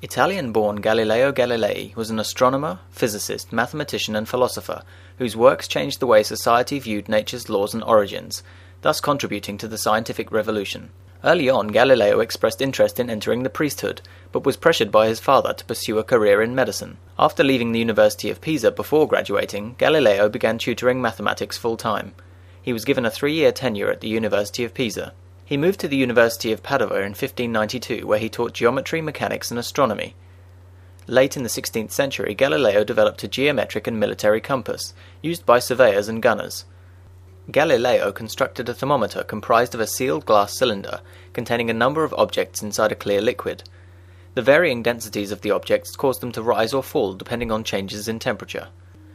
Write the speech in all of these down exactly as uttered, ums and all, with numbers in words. Italian-born Galileo Galilei was an astronomer, physicist, mathematician and philosopher whose works changed the way society viewed nature's laws and origins, thus contributing to the scientific revolution. Early on, Galileo expressed interest in entering the priesthood, but was pressured by his father to pursue a career in medicine. After leaving the University of Pisa before graduating, Galileo began tutoring mathematics full-time. He was given a three-year tenure at the University of Pisa. He moved to the University of Padova in fifteen ninety-two, where he taught geometry, mechanics and astronomy. Late in the sixteenth century, Galileo developed a geometric and military compass, used by surveyors and gunners. Galileo constructed a thermometer comprised of a sealed glass cylinder, containing a number of objects inside a clear liquid. The varying densities of the objects caused them to rise or fall depending on changes in temperature.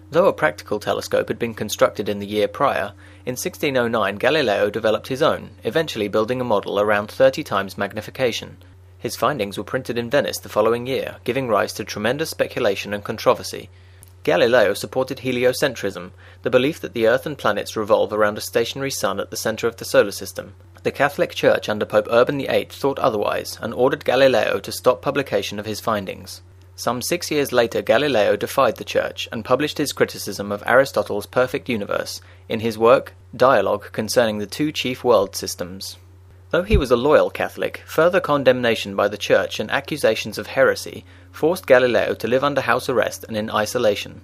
Though a practical telescope had been constructed in the year prior, in sixteen oh nine Galileo developed his own, eventually building a model around thirty times magnification. His findings were printed in Venice the following year, giving rise to tremendous speculation and controversy. Galileo supported heliocentrism, the belief that the Earth and planets revolve around a stationary sun at the centre of the solar system. The Catholic Church under Pope Urban the eighth thought otherwise and ordered Galileo to stop publication of his findings. Some six years later, Galileo defied the Church and published his criticism of Aristotle's perfect universe in his work Dialogue Concerning the Two Chief World Systems. Though he was a loyal Catholic, further condemnation by the Church and accusations of heresy forced Galileo to live under house arrest and in isolation.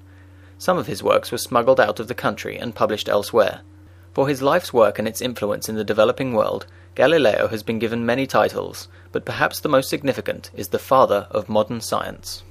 Some of his works were smuggled out of the country and published elsewhere. For his life's work and its influence in the developing world, Galileo has been given many titles, but perhaps the most significant is the Father of Modern Science.